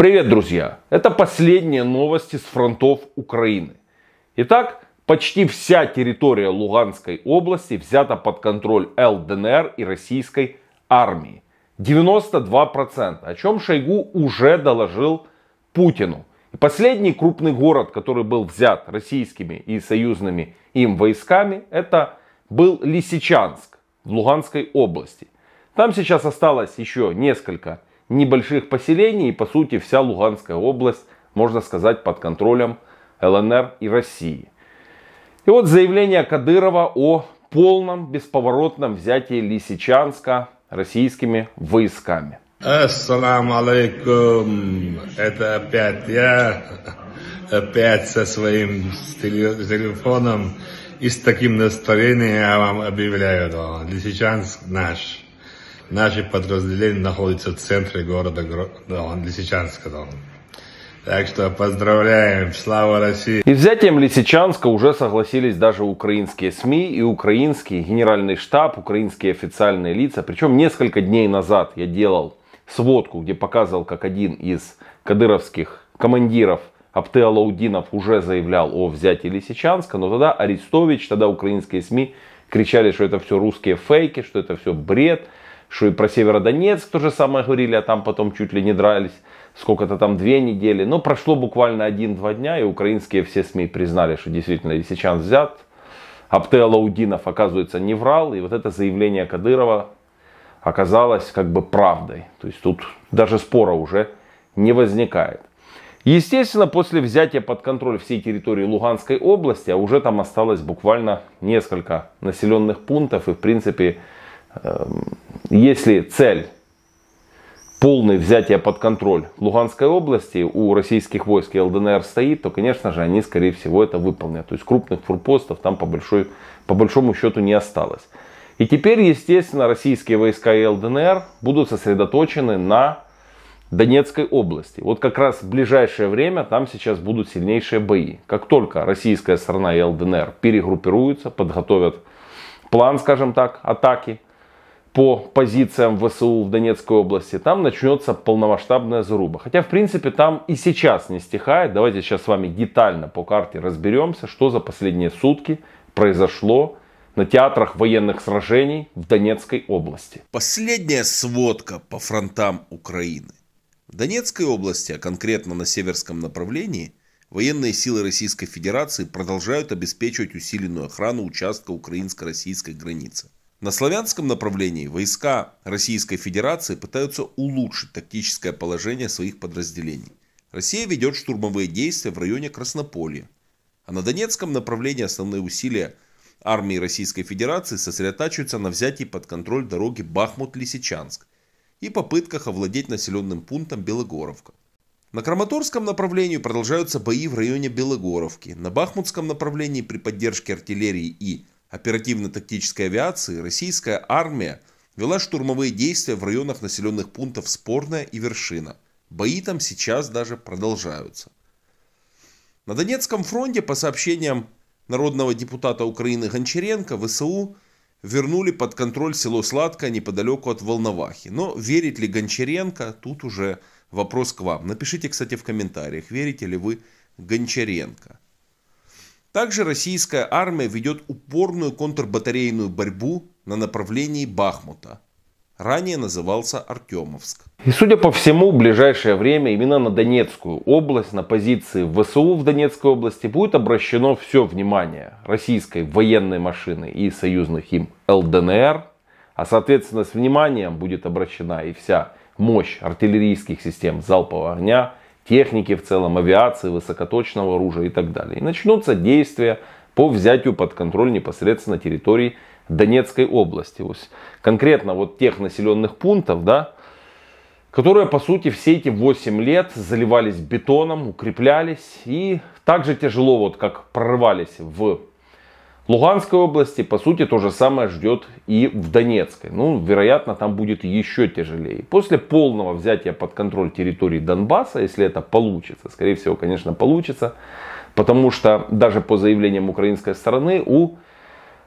Привет, друзья! Это последние новости с фронтов Украины. Итак, почти вся территория Луганской области взята под контроль ЛДНР и российской армии. 92%, о чем Шойгу уже доложил Путину. И последний крупный город, который был взят российскими и союзными им войсками, это был Лисичанск в Луганской области. Там сейчас осталось еще несколько небольших поселений, и по сути вся Луганская область, можно сказать, под контролем ЛНР и России. И вот заявление Кадырова о полном бесповоротном взятии Лисичанска российскими войсками. Ассаламу алейкум, это опять я, опять со своим телефоном и с таким настроением я вам объявляю, да, Лисичанск наш. Наши подразделения находятся в центре города Лисичанска. Так что поздравляем, слава России! И взятием Лисичанска уже согласились даже украинские СМИ и украинский генеральный штаб, украинские официальные лица. Причем несколько дней назад я делал сводку, где показывал, как один из кадыровских командиров Аптео Алаудинов уже заявлял о взятии Лисичанска, но тогда Арестович, тогда украинские СМИ кричали, что это все русские фейки, что это все бред. Что и про Северодонецк то же самое говорили, а там потом чуть ли не дрались, сколько-то там 2 недели. Но прошло буквально 1-2 дня, и украинские все СМИ признали, что действительно Лисичанск взят. Аптео Алаудинов, оказывается, не врал, и вот это заявление Кадырова оказалось как бы правдой. То есть тут даже спора уже не возникает. Естественно, после взятия под контроль всей территории Луганской области, а уже там осталось буквально несколько населенных пунктов, и в принципе... Если цель — полное взятие под контроль Луганской области у российских войск и ЛДНР стоит, то, конечно же, они, скорее всего, это выполнят. То есть крупных форпостов там по большому счету не осталось. И теперь, естественно, российские войска и ЛДНР будут сосредоточены на Донецкой области. Вот как раз в ближайшее время там сейчас будут сильнейшие бои. Как только российская сторона и ЛДНР перегруппируются, подготовят план, скажем так, атаки по позициям ВСУ в Донецкой области, там начнется полномасштабная заруба. Хотя, в принципе, там и сейчас не стихает. Давайте сейчас с вами детально по карте разберемся, что за последние сутки произошло на театрах военных сражений в Донецкой области. Последняя сводка по фронтам Украины. В Донецкой области, а конкретно на северском направлении, военные силы Российской Федерации продолжают обеспечивать усиленную охрану участка украинско-российской границы. На славянском направлении войска Российской Федерации пытаются улучшить тактическое положение своих подразделений. Россия ведет штурмовые действия в районе Краснополья. А на Донецком направлении основные усилия армии Российской Федерации сосредотачиваются на взятии под контроль дороги Бахмут-Лисичанск и попытках овладеть населенным пунктом Белогоровка. На Краматорском направлении продолжаются бои в районе Белогоровки. На Бахмутском направлении при поддержке артиллерии и оперативно-тактической авиации российская армия вела штурмовые действия в районах населенных пунктов Спорная и Вершина. Бои там сейчас даже продолжаются. На Донецком фронте, по сообщениям народного депутата Украины Гончаренко, ВСУ вернули под контроль село Сладкое неподалеку от Волновахи. Но верит ли Гончаренко, тут уже вопрос к вам. Напишите, кстати, в комментариях, верите ли вы Гончаренко. Также российская армия ведет упорную контрбатарейную борьбу на направлении Бахмута. Ранее назывался Артемовск. И судя по всему, в ближайшее время именно на Донецкую область, на позиции ВСУ в Донецкой области будет обращено все внимание российской военной машины и союзных им ЛДНР. А соответственно с вниманием будет обращена и вся мощь артиллерийских систем залпового огня, техники в целом, авиации, высокоточного оружия и так далее. И начнутся действия по взятию под контроль непосредственно территории Донецкой области. Конкретно вот тех населенных пунктов, да, которые по сути все эти 8 лет заливались бетоном, укреплялись. И так же тяжело, вот как прорвались в Луганской области, по сути то же самое ждет и в Донецкой. Ну, вероятно, там будет еще тяжелее. После полного взятия под контроль территории Донбасса, если это получится, скорее всего, конечно, получится, потому что даже по заявлениям украинской стороны, у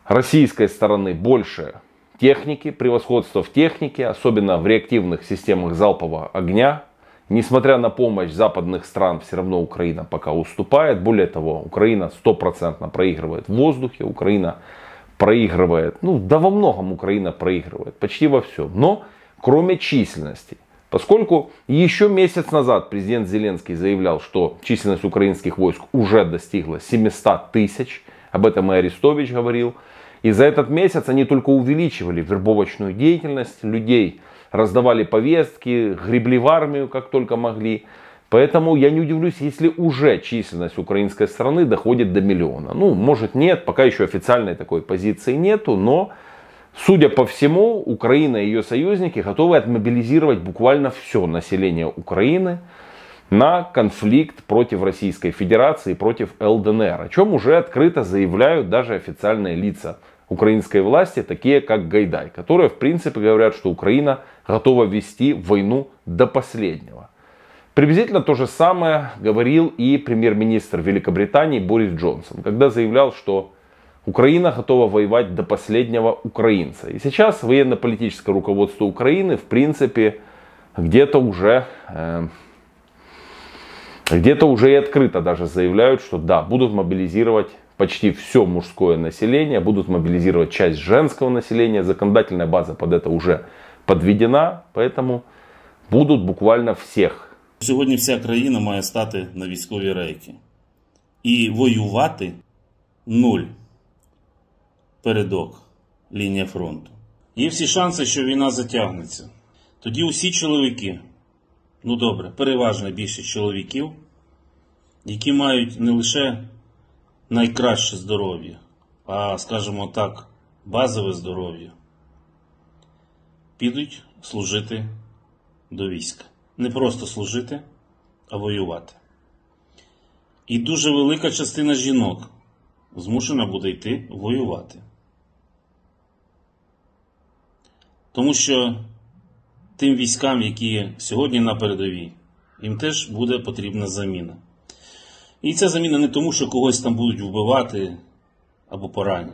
российской стороны больше техники, превосходство в технике, особенно в реактивных системах залпового огня Несмотря на помощь западных стран, все равно Украина пока уступает. Более того, Украина стопроцентно проигрывает в воздухе. Украина проигрывает, да во многом Украина проигрывает, почти во всем. Но кроме численности. Поскольку еще месяц назад президент Зеленский заявлял, что численность украинских войск уже достигла 700 тысяч. Об этом и Арестович говорил. И за этот месяц они только увеличивали вербовочную деятельность людей, раздавали повестки, гребли в армию, как только могли. Поэтому я не удивлюсь, если уже численность украинской страны доходит до 1 миллиона. Может, нет, пока еще официальной такой позиции нету, но, судя по всему, Украина и ее союзники готовы отмобилизировать буквально все население Украины на конфликт против Российской Федерации, против ЛДНР, о чем уже открыто заявляют даже официальные лица украинской власти, такие как Гайдай, которые, в принципе, говорят, что Украина готова вести войну до последнего. Приблизительно то же самое говорил и премьер-министр Великобритании Борис Джонсон, когда заявлял, что Украина готова воевать до последнего украинца. И сейчас военно-политическое руководство Украины, в принципе, где-то уже и открыто даже заявляют, что да, будут мобилизировать почти все мужское население, будут мобилизировать часть женского населения. Законодательная база под это уже подведена, поэтому будут буквально всех. Сьогодні вся країна має стати на військові рейки і воювати 0 передок, лінія фронту. Є всі шанси, що війна затягнеться. Тоді усі чоловіки, добре, переважно більшість чоловіків, які мають не лише найкраще здоров'я, а, скажімо так, базове здоров'я, підуть служити до війська. Не просто служити, а воювати. І дуже велика частина жінок змушена буде йти воювати. Тому що тим військам, які сьогодні на передовій, їм теж буде потрібна заміна. І ця заміна не тому, що когось там будуть вбивати або поранені.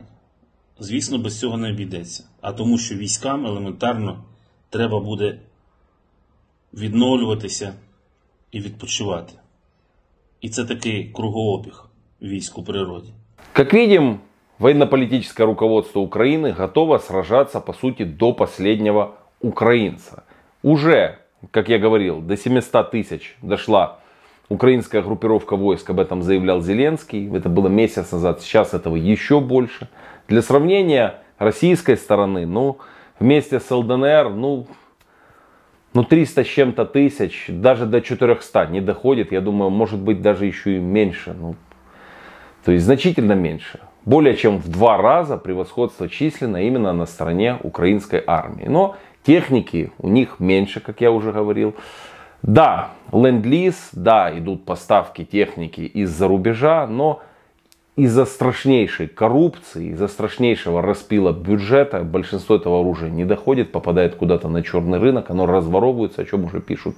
Звісно, без цього не обійдеться. А тому, що військам елементарно треба буде відновлюватися і відпочивати. І це такий кругообіг військ у природі. Как видим, военно-политическое руководство Украины готово сражаться, по сути, до последнего украинца. Уже, как я говорил, до 700 тысяч дошла украинская группировка войск, об этом заявлял Зеленский. Это было месяц назад, сейчас этого еще больше. Для сравнения, российской стороны, вместе с ЛДНР, 300 с чем-то тысяч, даже до 400 не доходит. Я думаю, может быть, даже еще и меньше. То есть значительно меньше. Более чем в 2 раза превосходство численное именно на стороне украинской армии. Но техники у них меньше, как я уже говорил. Да, ленд-лиз, да, идут поставки техники из-за рубежа, но из-за страшнейшей коррупции, из-за страшнейшего распила бюджета большинство этого оружия не доходит, попадает куда-то на черный рынок, оно разворовывается, о чем уже пишут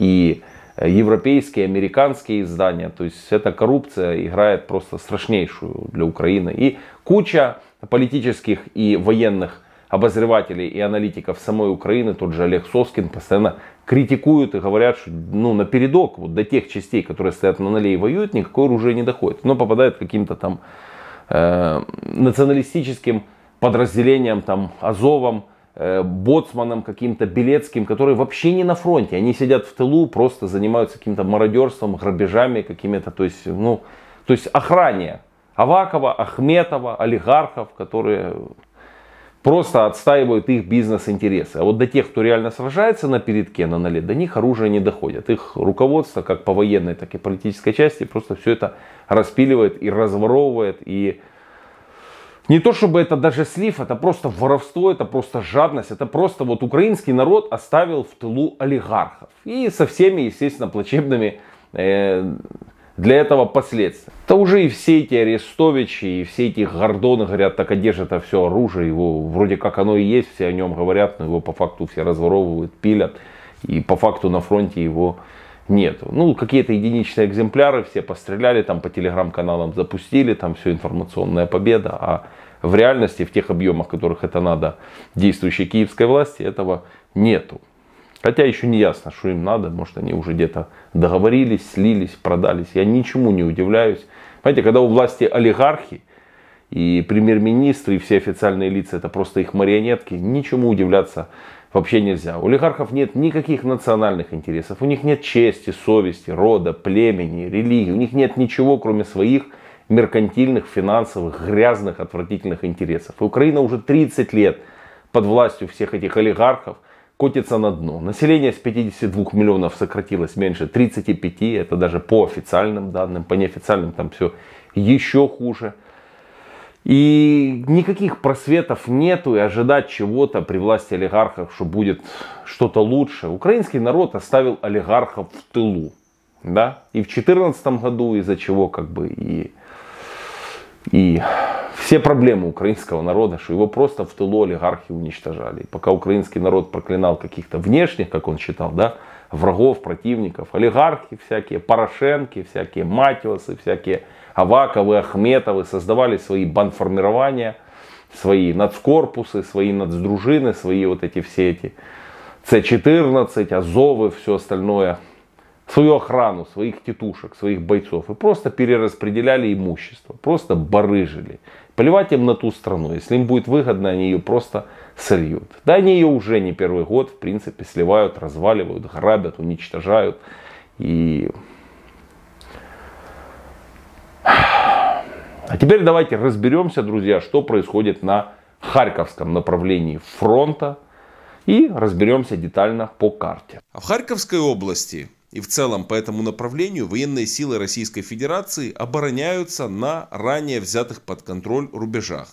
и европейские, американские издания. То есть эта коррупция играет просто страшнейшую для Украины. И куча политических и военных обозревателей и аналитиков самой Украины, тот же Олег Соскин, постоянно критикуют и говорят, что напередок, до тех частей, которые стоят на ноле и воюют, никакое оружие не доходит. Но попадает каким-то там националистическим подразделениям, Азовом, боцманом каким-то, Белецким, которые вообще не на фронте, они сидят в тылу, просто занимаются каким-то мародерством, грабежами какими-то, то есть охране Авакова, Ахметова, олигархов, которые просто отстаивают их бизнес-интересы. А вот до тех, кто реально сражается на передке, на ноле, до них оружие не доходит. Их руководство, как по военной, так и политической части, просто все это распиливает и разворовывает, и не то чтобы это даже слив, это просто воровство, это просто жадность, это просто украинский народ оставил в тылу олигархов. И со всеми, естественно, плачевными для этого последствиями. Это уже и все эти Арестовичи, и все эти Гордоны говорят, так одежда-то все оружие, его вроде как оно и есть, все о нем говорят, но его по факту все разворовывают, пилят, и по факту на фронте его нету. Какие-то единичные экземпляры, все постреляли, по телеграм-каналам запустили, все информационная победа. А в реальности, в тех объемах, в которых это надо действующей киевской власти, этого нету. Хотя еще не ясно, что им надо. Может, они уже где-то договорились, слились, продались. Я ничему не удивляюсь. Понимаете, когда у власти олигархи, и премьер-министры, и все официальные лица, это просто их марионетки, ничему удивляться вообще нельзя. У олигархов нет никаких национальных интересов. У них нет чести, совести, рода, племени, религии. У них нет ничего, кроме своих меркантильных, финансовых, грязных, отвратительных интересов. И Украина уже 30 лет под властью всех этих олигархов котится на дно. Население с 52 миллионов сократилось меньше 35, это даже по официальным данным, по неофициальным там все еще хуже. И никаких просветов нету, и ожидать чего-то при власти олигархов, что будет что-то лучше. Украинский народ оставил олигархов в тылу, да? И в 2014 году, из-за чего как бы и все проблемы украинского народа, что его просто в тылу олигархи уничтожали. И пока украинский народ проклинал каких-то внешних, как он считал, да, врагов, противников, олигархи всякие, Порошенки, всякие Матиосы, всякие Аваковы, Ахметовы создавали свои банформирования, свои нацкорпусы, свои нацдружины, свои вот эти все эти С-14, Азовы, все остальное, свою охрану, своих тетушек, своих бойцов. И просто перераспределяли имущество, просто барыжили. Плевать им на ту страну. Если им будет выгодно, они ее просто сольют. Да они ее уже не первый год, в принципе, сливают, разваливают, грабят, уничтожают. И... А теперь давайте разберемся, друзья, что происходит на Харьковском направлении фронта. И разберемся детально по карте. А в Харьковской области... И в целом по этому направлению военные силы Российской Федерации обороняются на ранее взятых под контроль рубежах.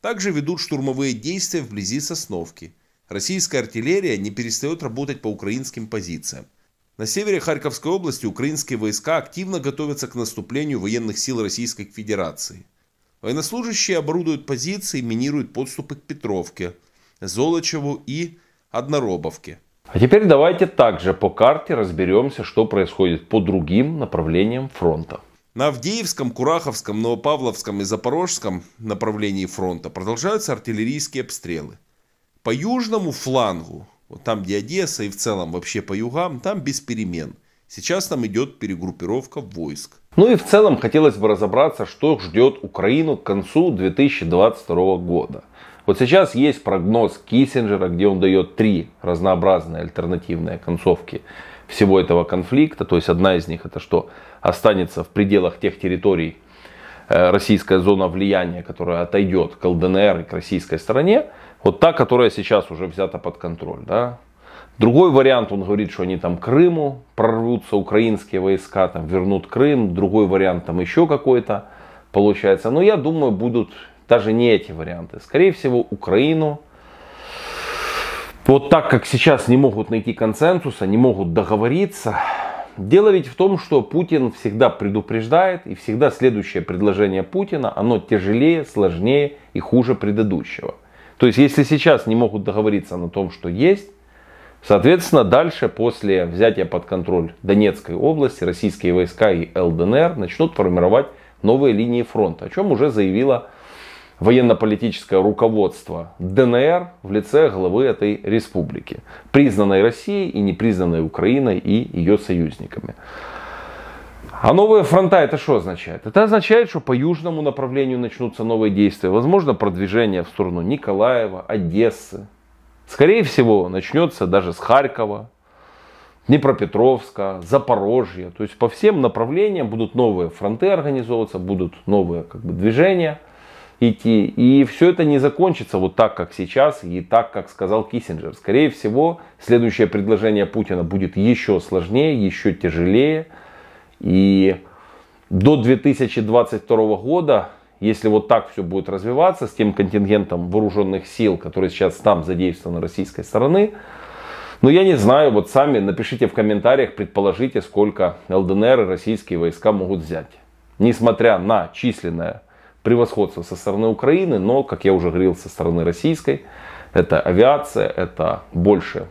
Также ведут штурмовые действия вблизи Сосновки. Российская артиллерия не перестает работать по украинским позициям. На севере Харьковской области украинские войска активно готовятся к наступлению военных сил Российской Федерации. Военнослужащие оборудуют позиции и минируют подступы к Петровке, Золочеву и Одноробовке. А теперь давайте также по карте разберемся, что происходит по другим направлениям фронта. На Авдеевском, Кураховском, Новопавловском и Запорожском направлении фронта продолжаются артиллерийские обстрелы. По южному флангу, вот там где Одесса и в целом вообще по югам, там без перемен. Сейчас там идет перегруппировка войск. Ну и в целом хотелось бы разобраться, что ждет Украину к концу 2022 года. Вот сейчас есть прогноз Киссинджера, где он дает 3 разнообразные альтернативные концовки всего этого конфликта. То есть одна из них это что останется в пределах тех территорий российская зона влияния, которая отойдет к ЛДНР и к российской стороне. Вот та, которая сейчас уже взята под контроль. Да? Другой вариант, он говорит, что они там к Крыму прорвутся, украинские войска там вернут Крым. Другой вариант там еще какой-то получается. Но я думаю, будут... Даже не эти варианты. Скорее всего, Украину, вот так как сейчас не могут найти консенсуса, не могут договориться. Дело ведь в том, что Путин всегда предупреждает, и всегда следующее предложение Путина, оно тяжелее, сложнее и хуже предыдущего. То есть, если сейчас не могут договориться на том, что есть, соответственно, дальше после взятия под контроль Донецкой области, российские войска и ЛДНР начнут формировать новые линии фронта, о чем уже заявила военно-политическое руководство ДНР в лице главы этой республики, признанной Россией и непризнанной Украиной и ее союзниками. А новые фронта это что означает? Это означает, что по южному направлению начнутся новые действия. Возможно, продвижение в сторону Николаева, Одессы. Скорее всего, начнется даже с Харькова, Днепропетровска, Запорожья. То есть по всем направлениям будут новые фронты организовываться, будут новые как бы, движения. Идти. И все это не закончится вот так, как сейчас, и так, как сказал Киссинджер. Скорее всего, следующее предложение Путина будет еще сложнее, еще тяжелее. И до 2022 года, если вот так все будет развиваться, с тем контингентом вооруженных сил, который сейчас там задействован российской стороны, но я не знаю, вот сами напишите в комментариях, предположите, сколько ЛДНР и российские войска могут взять. Несмотря на численное превосходство со стороны Украины, но, как я уже говорил, со стороны российской, это авиация, это больше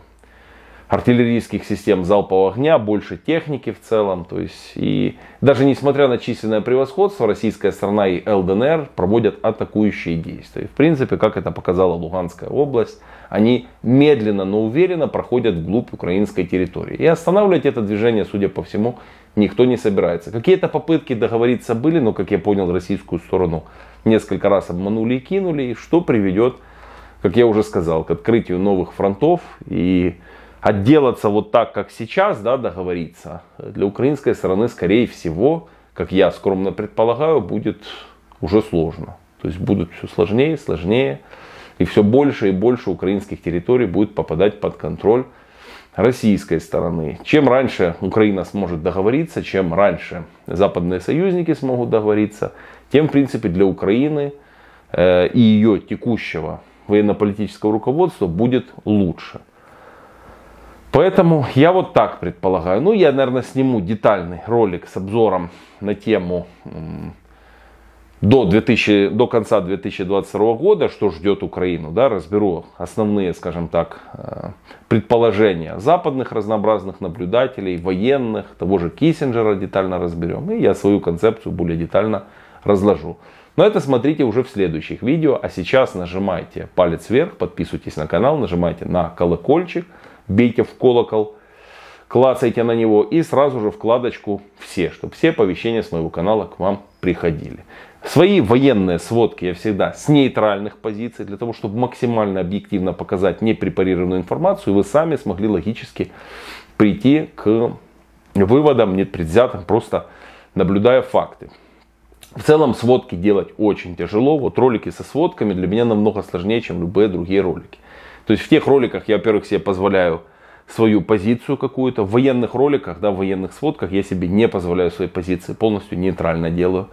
артиллерийских систем залпового огня, больше техники в целом. То есть, и даже несмотря на численное превосходство, российская сторона и ЛДНР проводят атакующие действия. В принципе, как это показала Луганская область, они медленно, но уверенно проходят вглубь украинской территории. И останавливать это движение, судя по всему, никто не собирается. Какие-то попытки договориться были, но, как я понял, российскую сторону несколько раз обманули и кинули, что приведет, как я уже сказал, к открытию новых фронтов. И отделаться вот так, как сейчас, да, договориться, для украинской стороны, скорее всего, как я скромно предполагаю, будет уже сложно. То есть будут все сложнее и сложнее, и все больше и больше украинских территорий будет попадать под контроль российской стороны. Чем раньше Украина сможет договориться, чем раньше западные союзники смогут договориться, тем, в принципе, для Украины и ее текущего военно-политического руководства будет лучше. Поэтому я вот так предполагаю. Ну, я, наверное, сниму детальный ролик с обзором на тему до конца 2022 года, что ждет Украину. Да, разберу основные, скажем так, предположения западных разнообразных наблюдателей, военных, того же Киссинджера детально разберем. И я свою концепцию более детально разложу. Но это смотрите уже в следующих видео. А сейчас нажимайте палец вверх, подписывайтесь на канал, нажимайте на колокольчик, бейте в колокол, клацайте на него и сразу же вкладочку «Все», чтобы все оповещения с моего канала к вам приходили. Свои военные сводки я всегда с нейтральных позиций, для того, чтобы максимально объективно показать непрепарированную информацию, и вы сами смогли логически прийти к выводам, непредвзятым, просто наблюдая факты. В целом сводки делать очень тяжело, вот ролики со сводками для меня намного сложнее, чем любые другие ролики. То есть в тех роликах я, во-первых, себе позволяю свою позицию какую-то. В военных роликах, да, в военных сводках я себе не позволяю своей позиции, полностью нейтрально делаю.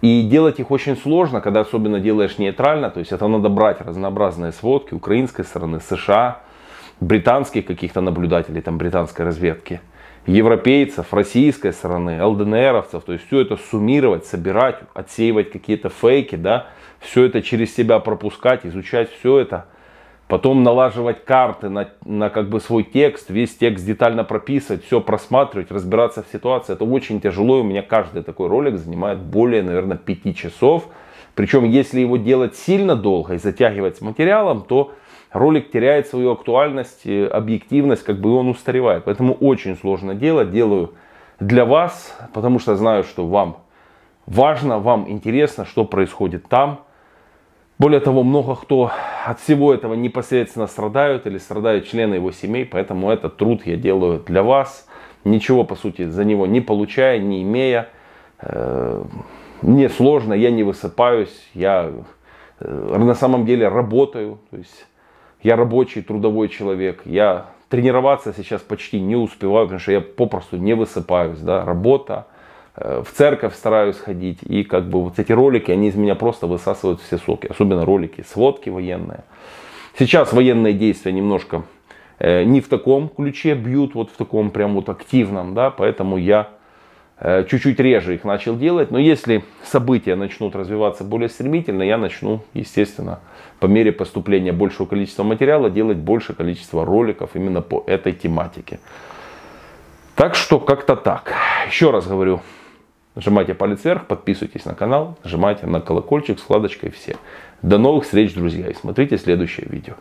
И делать их очень сложно, когда особенно делаешь нейтрально. То есть это надо брать разнообразные сводки украинской стороны, США, британских каких-то наблюдателей, там британской разведки, европейцев, российской стороны, ЛДНРовцев, то есть все это суммировать, собирать, отсеивать какие-то фейки, да, все это через себя пропускать, изучать все это, потом налаживать карты на как бы свой текст, весь текст детально прописывать, все просматривать, разбираться в ситуации. Это очень тяжело, и у меня каждый такой ролик занимает более, наверное, 5 часов. Причем, если его делать сильно долго и затягивать с материалом, то ролик теряет свою актуальность, объективность, как бы он устаревает. Поэтому очень сложно делать. Делаю для вас, потому что знаю, что вам важно, вам интересно, что происходит там. Более того, много кто от всего этого непосредственно страдают или страдают члены его семей. Поэтому этот труд я делаю для вас. Ничего, по сути, за него не получая, не имея. Мне сложно, я не высыпаюсь. Я на самом деле работаю. То есть я рабочий, трудовой человек. Я тренироваться сейчас почти не успеваю, потому что я попросту не высыпаюсь. Да? Работа, в церковь стараюсь ходить. И как бы вот эти ролики, они из меня просто высасывают все соки. Особенно ролики, сводки военные. Сейчас военные действия немножко не в таком ключе бьют, вот в таком прям вот активном. Да? Поэтому я чуть-чуть реже их начал делать. Но если события начнут развиваться более стремительно, я начну, естественно, по мере поступления большего количества материала, делать большее количество роликов именно по этой тематике. Так что как-то так. Еще раз говорю, нажимайте палец вверх, подписывайтесь на канал, нажимайте на колокольчик с вкладочкой «Все». До новых встреч, друзья, и смотрите следующее видео.